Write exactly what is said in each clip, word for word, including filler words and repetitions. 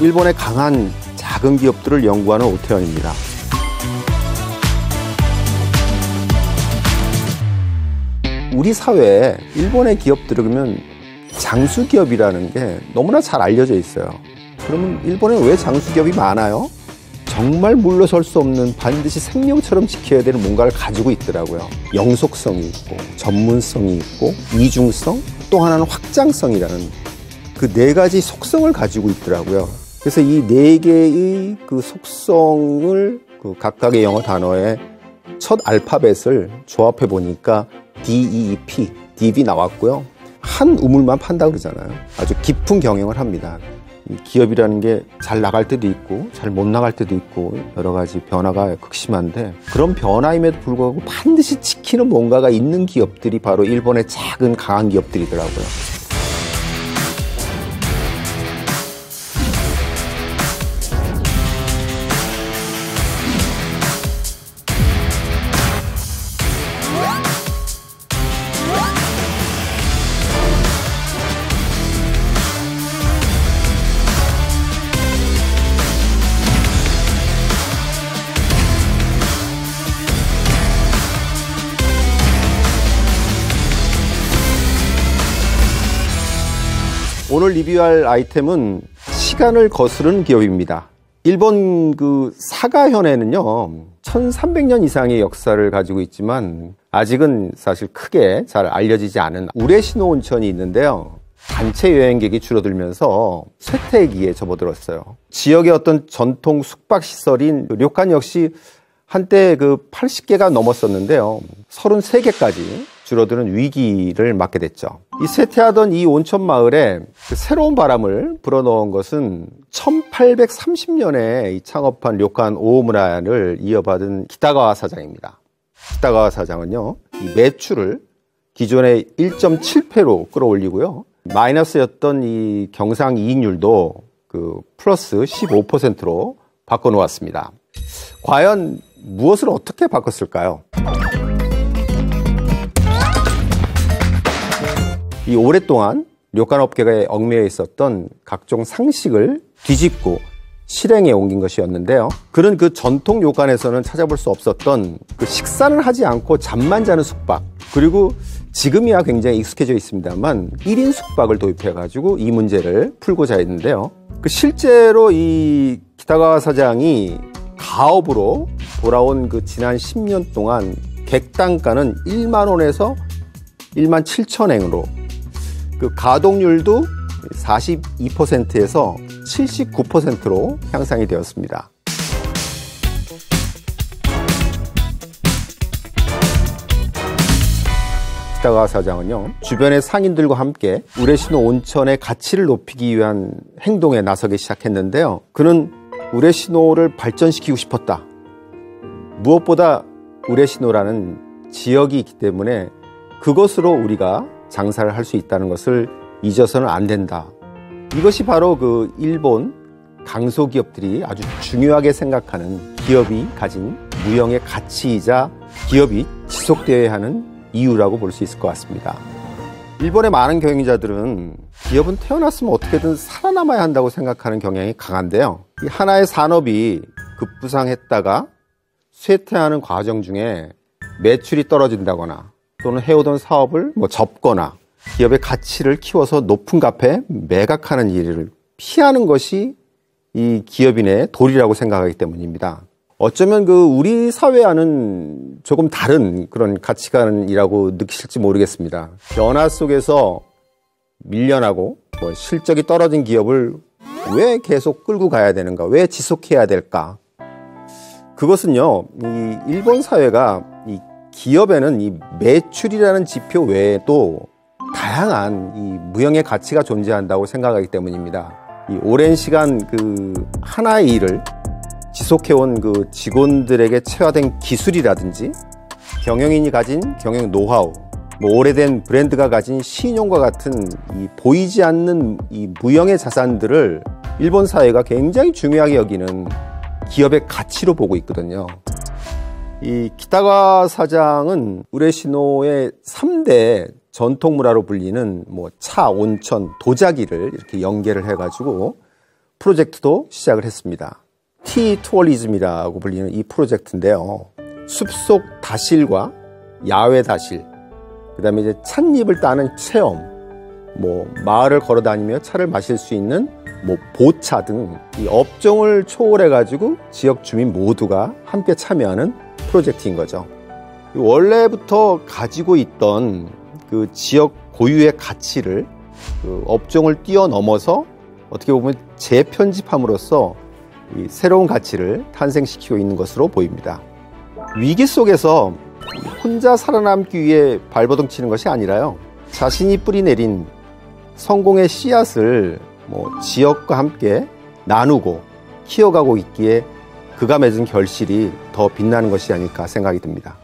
일본의 강한 작은 기업들을 연구하는 오태헌입니다. 우리 사회에 일본의 기업들을 보면 장수기업이라는 게 너무나 잘 알려져 있어요. 그러면 일본에 왜 장수기업이 많아요? 정말 물러설 수 없는, 반드시 생명처럼 지켜야 되는 뭔가를 가지고 있더라고요. 영속성이 있고, 전문성이 있고, 이중성, 또 하나는 확장성이라는 그 네 가지 속성을 가지고 있더라고요. 그래서 이 네 개의 그 속성을 그 각각의 영어 단어의 첫 알파벳을 조합해 보니까 디이이피, 디이비 나왔고요. 한 우물만 판다 그러잖아요. 아주 깊은 경영을 합니다. 이 기업이라는 게 잘 나갈 때도 있고 잘 못 나갈 때도 있고 여러 가지 변화가 극심한데, 그런 변화임에도 불구하고 반드시 지키는 뭔가가 있는 기업들이 바로 일본의 작은 강한 기업들이더라고요. 오늘 리뷰할 아이템은 시간을 거스른 기업입니다. 일본 그 사가현에는요, 천삼백 년 이상의 역사를 가지고 있지만 아직은 사실 크게 잘 알려지지 않은 우레시노 온천이 있는데요. 단체 여행객이 줄어들면서 쇠퇴기에 접어들었어요. 지역의 어떤 전통 숙박시설인 료칸 역시 한때 그 팔십 개가 넘었었는데요. 삼십삼 개까지 줄어드는 위기를 맞게 됐죠. 이 쇠퇴하던 이 온천 마을에 그 새로운 바람을 불어넣은 것은 천팔백삼십 년에 창업한 료칸 오오무라를 이어받은 기타가와 사장입니다. 기타가와 사장은요, 이 매출을 기존의 일 점 칠 배로 끌어올리고요, 마이너스였던 이 경상 이익률도 그 플러스 십오 퍼센트로 바꿔놓았습니다. 과연 무엇을 어떻게 바꿨을까요? 이 오랫동안 료칸 업계가 얽매여 있었던 각종 상식을 뒤집고 실행에 옮긴 것이었는데요. 그는 그 전통 료칸에서는 찾아볼 수 없었던 그 식사를 하지 않고 잠만 자는 숙박, 그리고 지금이야 굉장히 익숙해져 있습니다만 일 인 숙박을 도입해가지고 이 문제를 풀고자 했는데요. 그 실제로 이 기타가와 사장이 가업으로 돌아온 그 지난 십 년 동안 객단가는 일만 원에서 일만 칠천 엔으로 그 가동률도 사십이 퍼센트에서 칠십구 퍼센트로 향상이 되었습니다. 기타가와 사장은요, 주변의 상인들과 함께 우레시노 온천의 가치를 높이기 위한 행동에 나서기 시작했는데요. 그는 우레시노를 발전시키고 싶었다. 무엇보다 우레시노라는 지역이 있기 때문에 그것으로 우리가 장사를 할 수 있다는 것을 잊어서는 안 된다. 이것이 바로 그 일본 강소기업들이 아주 중요하게 생각하는, 기업이 가진 무형의 가치이자 기업이 지속되어야 하는 이유라고 볼 수 있을 것 같습니다. 일본의 많은 경영자들은 기업은 태어났으면 어떻게든 살아남아야 한다고 생각하는 경향이 강한데요. 이 하나의 산업이 급부상했다가 쇠퇴하는 과정 중에 매출이 떨어진다거나 또는 해오던 사업을 뭐 접거나 기업의 가치를 키워서 높은 값에 매각하는 일을 피하는 것이 이 기업인의 도리라고 생각하기 때문입니다. 어쩌면 그 우리 사회와는 조금 다른 그런 가치관이라고 느끼실지 모르겠습니다. 변화 속에서 밀려나고 뭐 실적이 떨어진 기업을 왜 계속 끌고 가야 되는가, 왜 지속해야 될까? 그것은요, 이 일본 사회가 이 기업에는 이 매출이라는 지표 외에도 다양한 이 무형의 가치가 존재한다고 생각하기 때문입니다. 이 오랜 시간 그 하나의 일을 지속해온 그 직원들에게 체화된 기술이라든지 경영인이 가진 경영 노하우, 뭐 오래된 브랜드가 가진 신용과 같은 이 보이지 않는 이 무형의 자산들을 일본 사회가 굉장히 중요하게 여기는 기업의 가치로 보고 있거든요. 이 기타가와 사장은 우레시노의 삼대 전통 문화로 불리는 뭐 차, 온천, 도자기를 이렇게 연계를 해가지고 프로젝트도 시작을 했습니다. 티투어리즘이라고 불리는 이 프로젝트인데요. 숲속 다실과 야외 다실, 그 다음에 이제 찻잎을 따는 체험, 뭐 마을을 걸어 다니며 차를 마실 수 있는 뭐 보차 등 이 업종을 초월해가지고 지역 주민 모두가 함께 참여하는 프로젝트인 거죠. 원래부터 가지고 있던 그 지역 고유의 가치를 그 업종을 뛰어넘어서 어떻게 보면 재편집함으로써 이 새로운 가치를 탄생시키고 있는 것으로 보입니다. 위기 속에서 혼자 살아남기 위해 발버둥 치는 것이 아니라요, 자신이 뿌리내린 성공의 씨앗을 뭐 지역과 함께 나누고 키워가고 있기에 그가 맺은 결실이 더 빛나는 것이 아닐까 생각이 듭니다.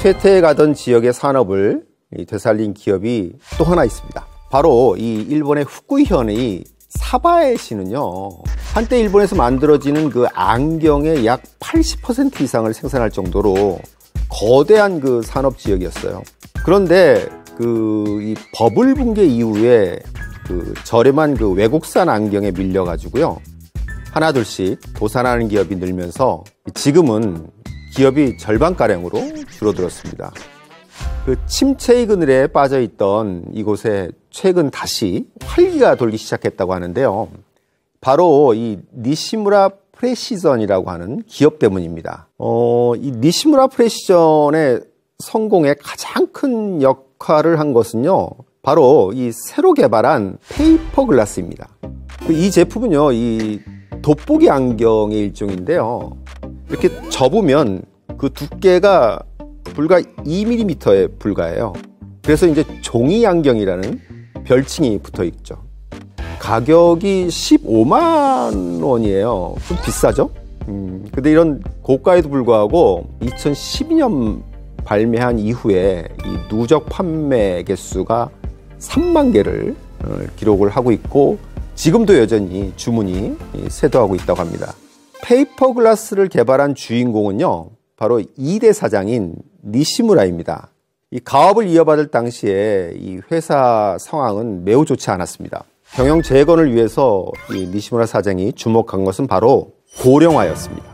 쇠퇴해가던 지역의 산업을 되살린 기업이 또 하나 있습니다. 바로 이 일본의 후쿠이현의 사바에시는요, 한때 일본에서 만들어지는 그 안경의 약 팔십 퍼센트 이상을 생산할 정도로 거대한 그 산업 지역이었어요. 그런데 그 이 버블 붕괴 이후에 그 저렴한 그 외국산 안경에 밀려가지고요, 하나둘씩 도산하는 기업이 늘면서 지금은 기업이 절반가량으로 줄어들었습니다. 그 침체의 그늘에 빠져있던 이곳에 최근 다시 활기가 돌기 시작했다고 하는데요, 바로 이 니시무라 프레시전이라고 하는 기업 때문입니다. 어, 이 니시무라 프레시전의 성공에 가장 큰 역할을 한 것은요, 바로 이 새로 개발한 페이퍼 글라스입니다. 이 제품은요, 이 돋보기 안경의 일종인데요, 이렇게 접으면 그 두께가 불과 이 밀리미터에 불과해요. 그래서 이제 종이 안경이라는 별칭이 붙어 있죠. 가격이 십오만 원이에요. 좀 비싸죠? 음, 근데 이런 고가에도 불구하고 이천십이 년 발매한 이후에 이 누적 판매 개수가 삼만 개를 기록을 하고 있고, 지금도 여전히 주문이 쇄도하고 있다고 합니다. 페이퍼 글라스를 개발한 주인공은요, 바로 이대 사장인 니시무라입니다. 이 가업을 이어받을 당시에 이 회사 상황은 매우 좋지 않았습니다. 경영 재건을 위해서 이 니시무라 사장이 주목한 것은 바로 고령화였습니다.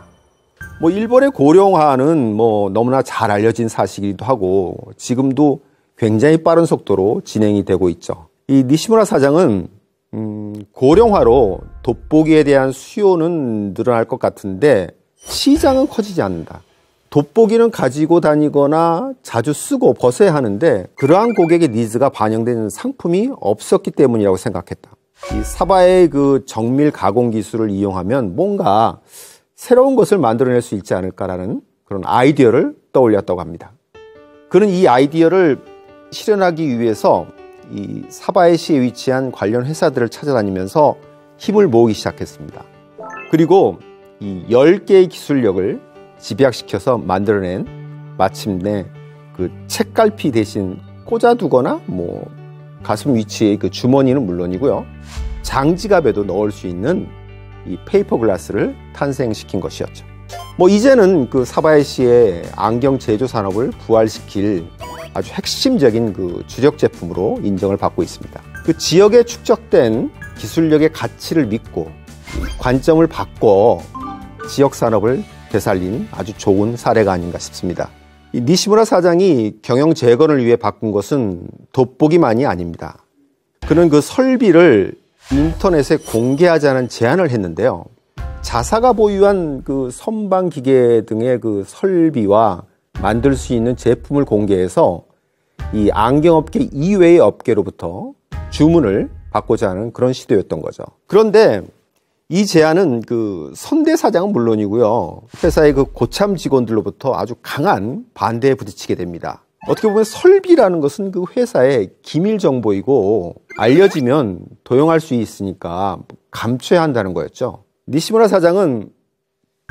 뭐 일본의 고령화는 뭐 너무나 잘 알려진 사실이기도 하고 지금도 굉장히 빠른 속도로 진행이 되고 있죠. 이 니시무라 사장은 음, 고령화로 돋보기에 대한 수요는 늘어날 것 같은데 시장은 커지지 않는다. 돋보기는 가지고 다니거나 자주 쓰고 벗어야 하는데 그러한 고객의 니즈가 반영되는 상품이 없었기 때문이라고 생각했다. 이 사바의 그 정밀 가공 기술을 이용하면 뭔가 새로운 것을 만들어낼 수 있지 않을까라는 그런 아이디어를 떠올렸다고 합니다. 그는 이 아이디어를 실현하기 위해서 이 사바에시에 위치한 관련 회사들을 찾아다니면서 힘을 모으기 시작했습니다. 그리고 이 열 개의 기술력을 집약시켜서 만들어낸, 마침내 그 책갈피 대신 꽂아두거나 뭐 가슴 위치의 그 주머니는 물론이고요, 장지갑에도 넣을 수 있는 이 페이퍼 글라스를 탄생시킨 것이었죠. 뭐 이제는 그 사바에시의 안경 제조 산업을 부활시킬 아주 핵심적인 그 주력 제품으로 인정을 받고 있습니다. 그 지역에 축적된 기술력의 가치를 믿고 관점을 바꿔 지역 산업을 되살린 아주 좋은 사례가 아닌가 싶습니다. 이 니시무라 사장이 경영 재건을 위해 바꾼 것은 돋보기만이 아닙니다. 그는 그 설비를 인터넷에 공개하자는 제안을 했는데요, 자사가 보유한 그 선방 기계 등의 그 설비와 만들 수 있는 제품을 공개해서 이 안경업계 이외의 업계로부터 주문을 받고자 하는 그런 시도였던 거죠. 그런데 이 제안은 그 선대 사장은 물론이고요, 회사의 그 고참 직원들로부터 아주 강한 반대에 부딪히게 됩니다. 어떻게 보면 설비라는 것은 그 회사의 기밀 정보이고 알려지면 도용할 수 있으니까 감춰야 한다는 거였죠. 니시무라 사장은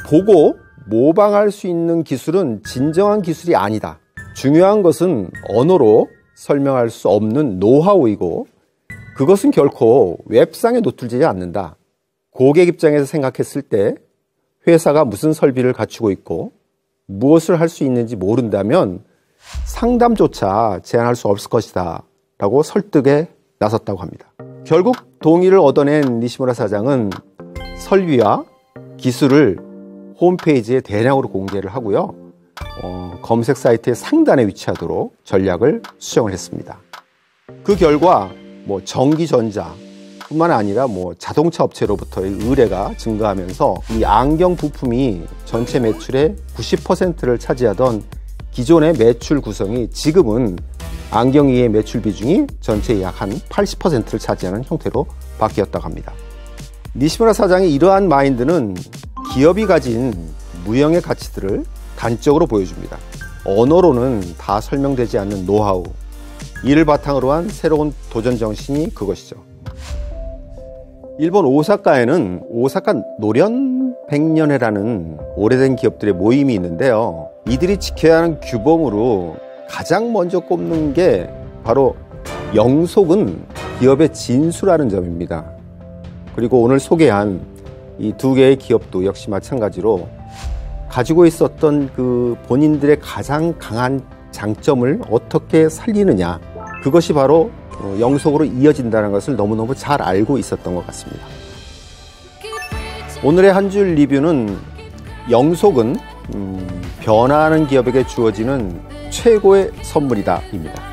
보고 모방할 수 있는 기술은 진정한 기술이 아니다. 중요한 것은 언어로 설명할 수 없는 노하우이고 그것은 결코 웹상에 노출되지 않는다. 고객 입장에서 생각했을 때 회사가 무슨 설비를 갖추고 있고 무엇을 할 수 있는지 모른다면 상담조차 제안할 수 없을 것이다 라고 설득에 나섰다고 합니다. 결국 동의를 얻어낸 니시무라 사장은 설비와 기술을 홈페이지에 대량으로 공개를 하고요, 어, 검색 사이트의 상단에 위치하도록 전략을 수정을 했습니다. 그 결과 뭐 전기전자 뿐만 아니라 뭐 자동차 업체로부터의 의뢰가 증가하면서 이 안경 부품이 전체 매출의 구십 퍼센트를 차지하던 기존의 매출 구성이 지금은 안경의 매출 비중이 전체의 약 한 팔십 퍼센트를 차지하는 형태로 바뀌었다고 합니다. 니시무라 사장의 이러한 마인드는 기업이 가진 무형의 가치들을 단적으로 보여줍니다. 언어로는 다 설명되지 않는 노하우, 이를 바탕으로 한 새로운 도전 정신이 그것이죠. 일본 오사카에는 오사카 노련 백년회라는 오래된 기업들의 모임이 있는데요, 이들이 지켜야 하는 규범으로 가장 먼저 꼽는 게 바로 영속은 기업의 진수라는 점입니다. 그리고 오늘 소개한 이 두 개의 기업도 역시 마찬가지로 가지고 있었던 그 본인들의 가장 강한 장점을 어떻게 살리느냐, 그것이 바로 영속으로 이어진다는 것을 너무너무 잘 알고 있었던 것 같습니다. 오늘의 한 줄 리뷰는 영속은 음, 변화하는 기업에게 주어지는 최고의 선물이다 입니다.